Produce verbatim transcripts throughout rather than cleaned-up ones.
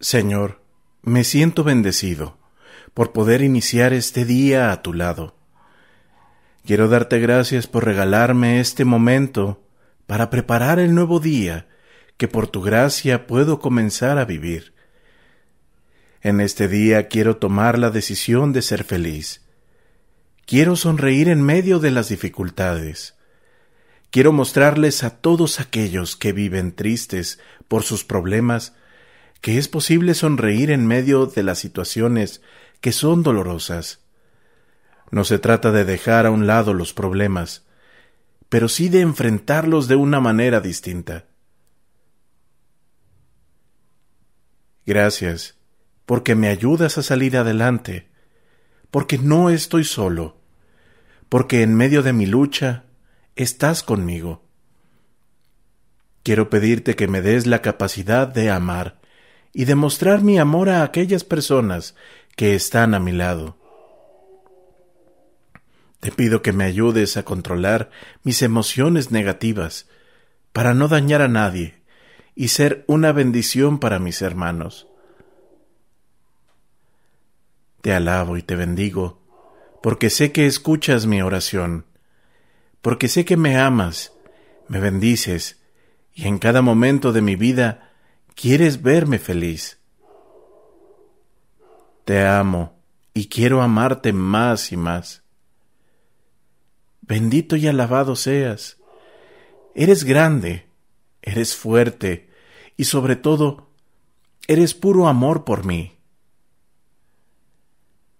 Señor, me siento bendecido por poder iniciar este día a tu lado. Quiero darte gracias por regalarme este momento para preparar el nuevo día que por tu gracia puedo comenzar a vivir. En este día quiero tomar la decisión de ser feliz. Quiero sonreír en medio de las dificultades. Quiero mostrarles a todos aquellos que viven tristes por sus problemas que es posible sonreír en medio de las situaciones que son dolorosas. No se trata de dejar a un lado los problemas, pero sí de enfrentarlos de una manera distinta. Gracias, porque me ayudas a salir adelante, porque no estoy solo, porque en medio de mi lucha estás conmigo. Quiero pedirte que me des la capacidad de amar y demostrar mi amor a aquellas personas que están a mi lado. Te pido que me ayudes a controlar mis emociones negativas para no dañar a nadie y ser una bendición para mis hermanos. Te alabo y te bendigo, porque sé que escuchas mi oración. Porque sé que me amas, me bendices, y en cada momento de mi vida quieres verme feliz. Te amo y quiero amarte más y más. Bendito y alabado seas. Eres grande, eres fuerte, y sobre todo, eres puro amor por mí.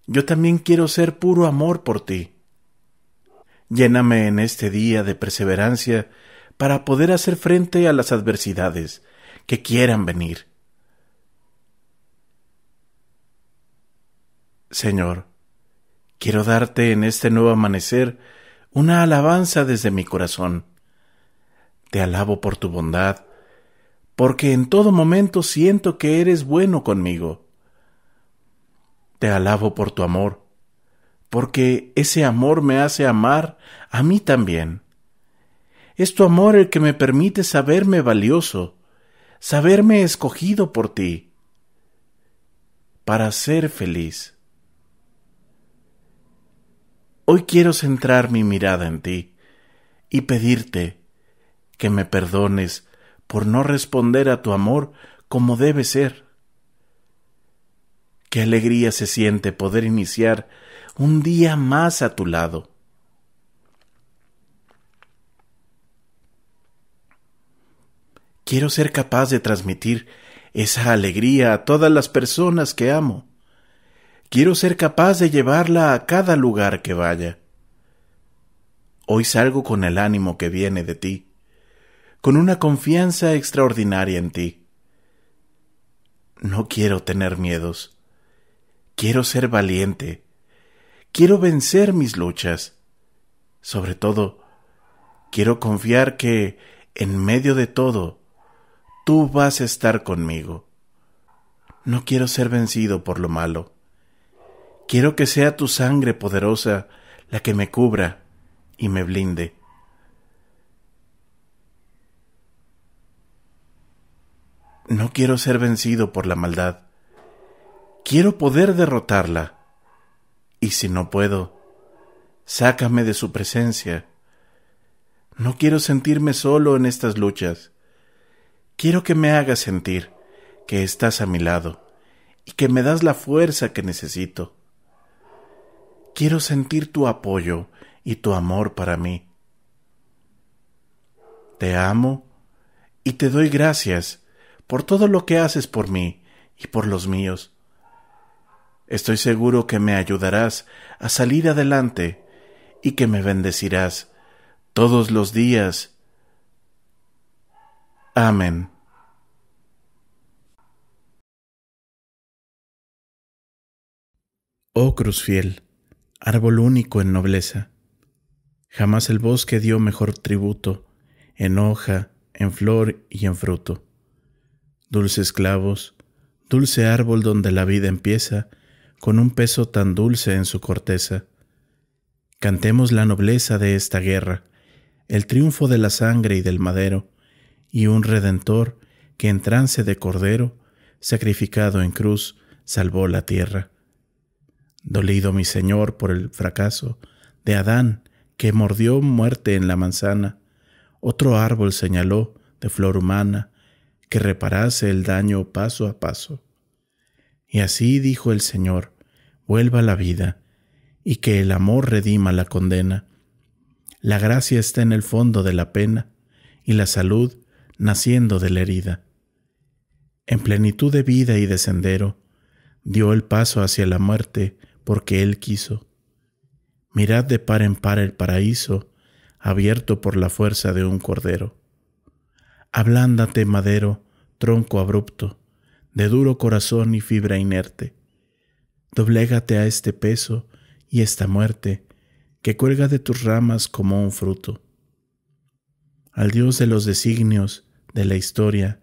Yo también quiero ser puro amor por ti. Lléname en este día de perseverancia para poder hacer frente a las adversidades que quieran venir. Señor, quiero darte en este nuevo amanecer una alabanza desde mi corazón. Te alabo por tu bondad, porque en todo momento siento que eres bueno conmigo. Te alabo por tu amor, porque ese amor me hace amar a mí también. Es tu amor el que me permite saberme valioso, saberme escogido por ti, para ser feliz. Hoy quiero centrar mi mirada en ti y pedirte que me perdones por no responder a tu amor como debe ser. Qué alegría se siente poder iniciar un día más a tu lado. Quiero ser capaz de transmitir esa alegría a todas las personas que amo. Quiero ser capaz de llevarla a cada lugar que vaya. Hoy salgo con el ánimo que viene de ti, con una confianza extraordinaria en ti. No quiero tener miedos. Quiero ser valiente. Quiero vencer mis luchas. Sobre todo, quiero confiar que, en medio de todo, tú vas a estar conmigo. No quiero ser vencido por lo malo. Quiero que sea tu sangre poderosa la que me cubra y me blinde. No quiero ser vencido por la maldad. Quiero poder derrotarla, y si no puedo, sácame de su presencia. No quiero sentirme solo en estas luchas. Quiero que me hagas sentir que estás a mi lado y que me das la fuerza que necesito. Quiero sentir tu apoyo y tu amor para mí. Te amo y te doy gracias por todo lo que haces por mí y por los míos. Estoy seguro que me ayudarás a salir adelante y que me bendecirás todos los días. Amén. Oh cruz fiel, árbol único en nobleza, jamás el bosque dio mejor tributo, en hoja, en flor y en fruto. Dulces clavos, dulce árbol donde la vida empieza, con un peso tan dulce en su corteza. Cantemos la nobleza de esta guerra, el triunfo de la sangre y del madero, y un Redentor que en trance de cordero sacrificado en cruz, salvó la tierra. Dolido mi Señor por el fracaso de Adán, que mordió muerte en la manzana, otro árbol señaló de flor humana, que reparase el daño paso a paso. Y así dijo el Señor, vuelva la vida, y que el amor redima la condena. La gracia está en el fondo de la pena, y la salud naciendo de la herida. En plenitud de vida y de sendero, dio el paso hacia la muerte, porque Él quiso. Mirad de par en par el paraíso, abierto por la fuerza de un cordero. Ablándate, madero, tronco abrupto, de duro corazón y fibra inerte. Doblégate a este peso y esta muerte, que cuelga de tus ramas como un fruto. Al Dios de los designios de la historia,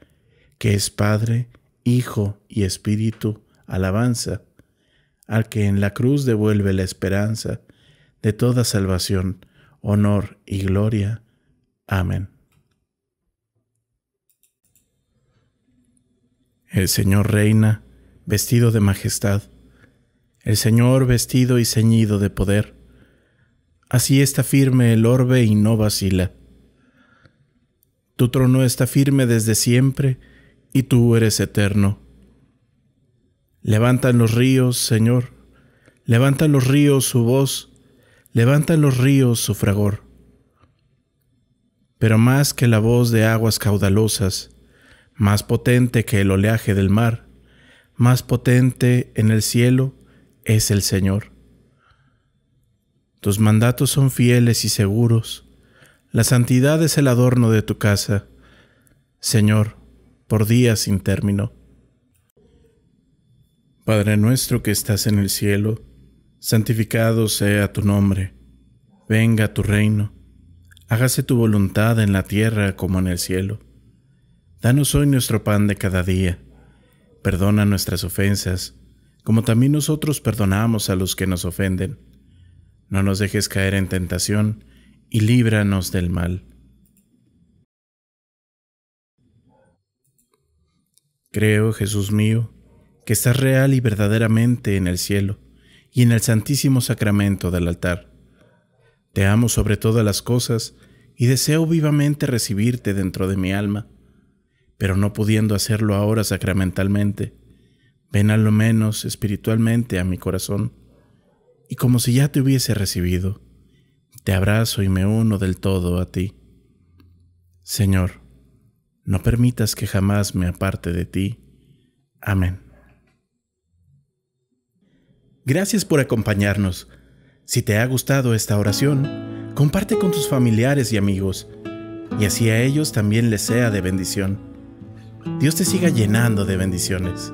que es Padre, Hijo y Espíritu, alabanza, al que en la cruz devuelve la esperanza de toda salvación, honor y gloria. Amén. El Señor reina, vestido de majestad, el Señor vestido y ceñido de poder. Así está firme el orbe y no vacila. Tu trono está firme desde siempre, y tú eres eterno. Levantan los ríos, Señor, levantan los ríos su voz, levantan los ríos su fragor. Pero más que la voz de aguas caudalosas, más potente que el oleaje del mar, más potente en el cielo es el Señor. Tus mandatos son fieles y seguros, la santidad es el adorno de tu casa, Señor, por días sin término. Padre nuestro que estás en el cielo, santificado sea tu nombre, venga tu reino, hágase tu voluntad en la tierra como en el cielo. Danos hoy nuestro pan de cada día, perdona nuestras ofensas, como también nosotros perdonamos a los que nos ofenden. No nos dejes caer en tentación, y líbranos del mal. Creo, Jesús mío, que estás real y verdaderamente en el cielo y en el santísimo sacramento del altar. Te amo sobre todas las cosas y deseo vivamente recibirte dentro de mi alma, pero no pudiendo hacerlo ahora sacramentalmente, ven a lo menos espiritualmente a mi corazón, y como si ya te hubiese recibido, te abrazo y me uno del todo a ti. Señor, no permitas que jamás me aparte de ti. Amén. Gracias por acompañarnos. Si te ha gustado esta oración, comparte con tus familiares y amigos, y así a ellos también les sea de bendición. Dios te siga llenando de bendiciones.